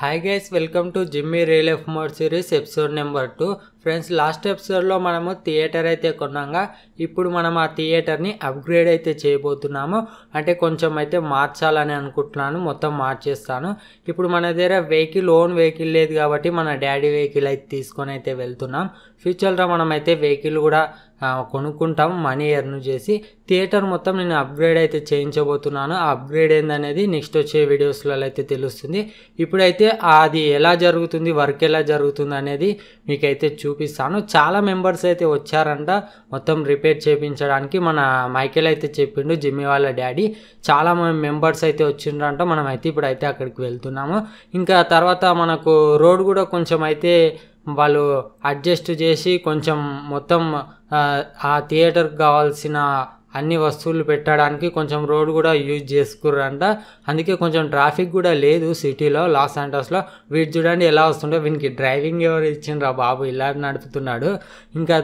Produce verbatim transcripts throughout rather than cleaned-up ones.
Hi guys welcome to Jimmy real life mode series episode number two friends last episode लो मनम theatre अयिते कोन्नांगा इप्पुडु मनम आ theatre नी upgrade अयिते चेयबोतुन्नामु अंटे कोंचेम अयिते मार्चालनि अनुकुंटुन्नानु मोत्तं मार्चेस्तानु इप्पुडु मन दग्गर वेहिकल ओन वेहिकल लेदु काबट्टी मन डैडी वेहिकल अयिते तीसुकोनि अयिते वेल्तुन्नाम फ्यूचर लो मनम अयिते वेहिकल कूडा కొనుకుంటాం మనీ ఎర్న్ చేసి థియేటర్ మొత్తం నేను అప్గ్రేడ్ అయితే చేయించబోతున్నాను అప్గ్రేడ్ ఏందనేది నెక్స్ట్ వచ్చే వీడియోస్లలో అయితే తెలుస్తుంది ఇప్పుడైతే అది ఎలా జరుగుతుంది వర్క్ ఎలా జరుగుతుంది అనేది మీకు అయితే చూపిస్తాను చాలా మెంబర్స్ అయితే వచ్చారంట మొత్తం రిపేర్ చేయించడానికి మన మైకేల్ అయితే చెప్పిండు జిమ్మీ వాళ్ళ డాడీ చాలా మెంబర్స్ అయితే వచ్చిండ్రంట మనం అయితే ఇప్పుడు అయితే అక్కడికి వెళ్తున్నాము ఇంకా తర్వాత మనకు రోడ్ కూడా కొంచెం అయితే వాళ్ళు అడ్జస్ట్ చేసి కొంచెం మొత్తం ఆ థియేటర్ కావాల్సిన అన్ని వస్తువులు పెట్టడానికి కొంచెం రోడ్ కూడా యూజ్ చేసుకురంట అందుకే కొంచెం ట్రాఫిక్ కూడా లేదు సిటీలో లాస్ ఏంజెల్స్ లో వీడు చూడండి ఎలా వస్తుందో వీనికి డ్రైవింగ్ ఎవరు ఇచ్చినరా బాబు ఇలా నడుపుతున్నాడు ఇంకా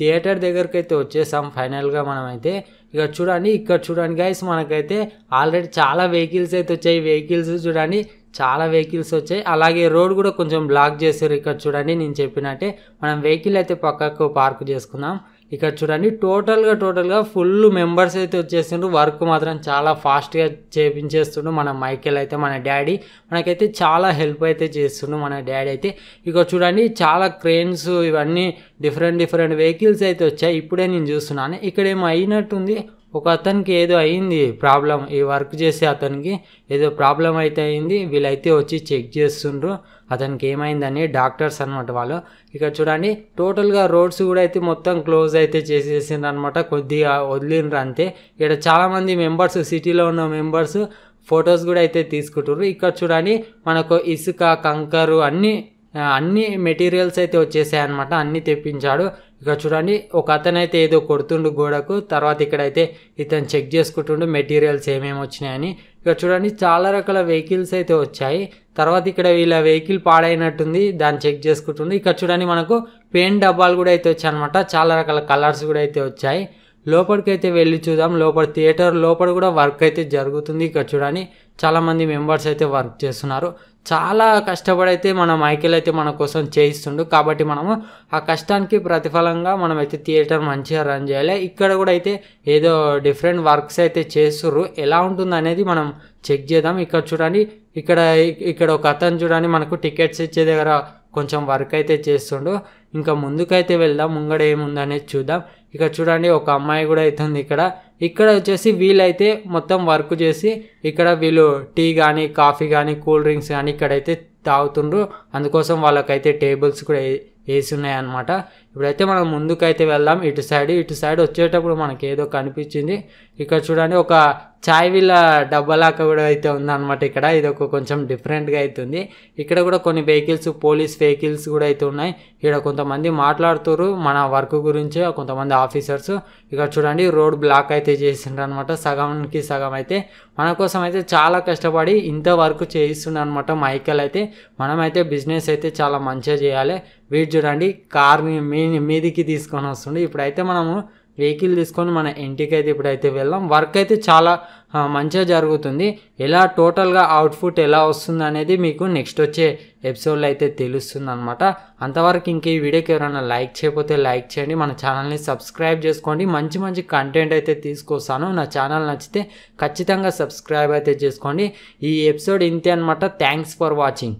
థియేటర్ దగ్గరికి అయితే వచ్చేసాం ఫైనల్ గా మనం అయితే ఇక చూడండి ఇక్కడ చూడండి గైస్ మనకైతే ఆల్రెడీ చాలా వెహికల్స్ అయితే వచ్చాయి వెహికల్స్ చూడండి చాలా వెహికల్స్ వచ్చాయి అలాగే రోడ్ కూడా కొంచెం బ్లాక్ చేశారు ఇక్కడ చూడండి నేను చెప్పినట్టే మనం వెహికల్ అయితే పక్కకు పార్క్ చేసుకున్నాం ఇక్కడ చూడండి టోటల్ గా టోటల్ గా ఫుల్ మెంబర్స్ అయితే వచ్చేసిండ్రు వర్క్ మాత్రం చాలా ఫాస్ట్ గా చేయించేస్తుండు మన మైకేల్ అయితే మన డాడీ మనకైతే చాలా హెల్ప్ అయితే చేస్తుండు మన డాడీ అయితే ఇక్కడ చూడండి చాలా క్రేన్స్ ఇవన్నీ డిఫరెంట్ డిఫరెంట్ వెహికల్స్ అయితే వచ్చాయి ఇప్పుడే నేను చూస్తున్నాను ఇక్కడ ఏమైనట్టుంది ఒక అతనికి ఏదో అయ్యింది ప్రాబ్లం ఈ వర్క్ చేసే అతనికి ఏదో ప్రాబ్లం అయితే అయింది వీళ్ళైతే వచ్చి చెక్ చేస్తుండ్రు అతనికి ఏమైందని డాక్టర్స్ అన్నమాట వాళ్ళు ఇక్కడ చూడండి టోటల్గా రోడ్స్ కూడా అయితే మొత్తం క్లోజ్ అయితే చేసేసిండ్రు అన్నమాట కొద్దిగా వదిలిండ్రు అంతే ఇక్కడ చాలామంది మెంబర్స్ సిటీలో ఉన్న మెంబర్స్ ఫొటోస్ కూడా అయితే తీసుకుంటున్నారు ఇక్కడ చూడండి మనకు ఇసుక కంకరు అన్నీ అన్ని మెటీరియల్స్ అయితే వచ్చేసాయి అన్నమాట అన్ని తెప్పించాడు ఇక చూడండి ఒక అతనైతే ఏదో కొడుతుండు గోడకు తర్వాత ఇక్కడైతే ఇతను చెక్ చేసుకుంటుండు మెటీరియల్స్ ఏమేమి వచ్చినాయని ఇక చూడండి చాలా రకాల వెహికల్స్ అయితే వచ్చాయి తర్వాత ఇక్కడ వీళ్ళ వెహికల్ పాడైనట్టుంది దాన్ని చెక్ చేసుకుంటుంది ఇక చూడండి మనకు పెయింట్ డబ్బాలు కూడా అయితే వచ్చాయి అన్నమాట చాలా రకాల కలర్స్ కూడా అయితే వచ్చాయి లోపలికి అయితే వెళ్ళి చూద్దాం లోపల థియేటర్ లోపల కూడా వర్క్ అయితే జరుగుతుంది ఇక్కడ చూడండి చాలామంది మెంబర్స్ అయితే వర్క్ చేస్తున్నారు చాలా కష్టపడి అయితే మన మైకేల్ అయితే మన కోసం చేయిస్తుండు కాబట్టి మనము ఆ కష్టానికి ప్రతిఫలంగా మనమైతే థియేటర్ మంచిగా రన్ చేయాలి ఇక్కడ కూడా అయితే ఏదో డిఫరెంట్ వర్క్స్ అయితే చేస్తున్నారు ఎలా ఉంటుంది అనేది మనం చెక్ చేద్దాం ఇక్కడ చూడండి ఇక్కడ ఇక్కడ ఒక అతను చూడండి మనకు టికెట్స్ ఇచ్చే దగ్గర కొంచెం వర్క్ అయితే చేస్తుండు ఇంకా ముందుకైతే వెళ్దాం ముంగడ ఏముందనేది చూద్దాం ఇక్కడ చూడండి ఒక అమ్మాయి కూడా అవుతుంది ఇక్కడ ఇక్కడ వచ్చేసి వీళ్ళైతే మొత్తం వర్క్ చేసి ఇక్కడ వీళ్ళు టీ కానీ కాఫీ కానీ కూల్ డ్రింక్స్ కానీ ఇక్కడైతే తాగుతుండ్రు అందుకోసం వాళ్ళకైతే టేబుల్స్ కూడా వేసి ఉన్నాయన్నమాట ఇప్పుడైతే మనం ముందుకైతే వెళ్దాం ఇటు సైడ్ ఇటు సైడ్ వచ్చేటప్పుడు మనకి ఏదో కనిపించింది ఇక్కడ చూడండి ఒక చాయ్ వీళ్ళ డబ్బలాక కూడా అయితే ఉందన్నమాట ఇక్కడ ఇది ఒక కొంచెం డిఫరెంట్గా అవుతుంది ఇక్కడ కూడా కొన్ని వెహికల్స్ పోలీస్ వెహికల్స్ కూడా అయితే ఉన్నాయి ఇక్కడ కొంతమంది మాట్లాడుతున్నారు మన వర్క్ గురించి కొంతమంది ఆఫీసర్స్ ఇక్కడ చూడండి రోడ్ బ్లాక్ అయితే చేసిండ్రు అనమాట సగంకి సగం అయితే మన కోసం అయితే చాలా కష్టపడి ఇంత వర్క్ చేయిస్తుండ అనమాట మైకేల్ అయితే మనమైతే బిజినెస్ అయితే చాలా మంచిగా చేయాలి వీడు చూడండి కార్ని మీ మీదికి తీసుకొని వస్తుండే ఇప్పుడైతే మనము వెహికల్ తీసుకొని మన ఇంటికి అయితే ఇప్పుడైతే వెళ్దాం వర్క్ అయితే చాలా మంచిగా జరుగుతుంది ఎలా టోటల్గా అవుట్పుట్ ఎలా వస్తుంది అనేది మీకు నెక్స్ట్ వచ్చే ఎపిసోడ్లో అయితే తెలుస్తుంది అనమాట అంతవరకు ఇంక ఈ వీడియోకి ఎవరైనా లైక్ చేయకపోతే లైక్ చేయండి మన ఛానల్ని సబ్స్క్రైబ్ చేసుకోండి మంచి మంచి కంటెంట్ అయితే తీసుకొస్తాను నా ఛానల్ నచ్చితే ఖచ్చితంగా సబ్స్క్రైబ్ అయితే చేసుకోండి ఈ ఎపిసోడ్ ఇంతే అనమాట థ్యాంక్స్ ఫర్ వాచింగ్.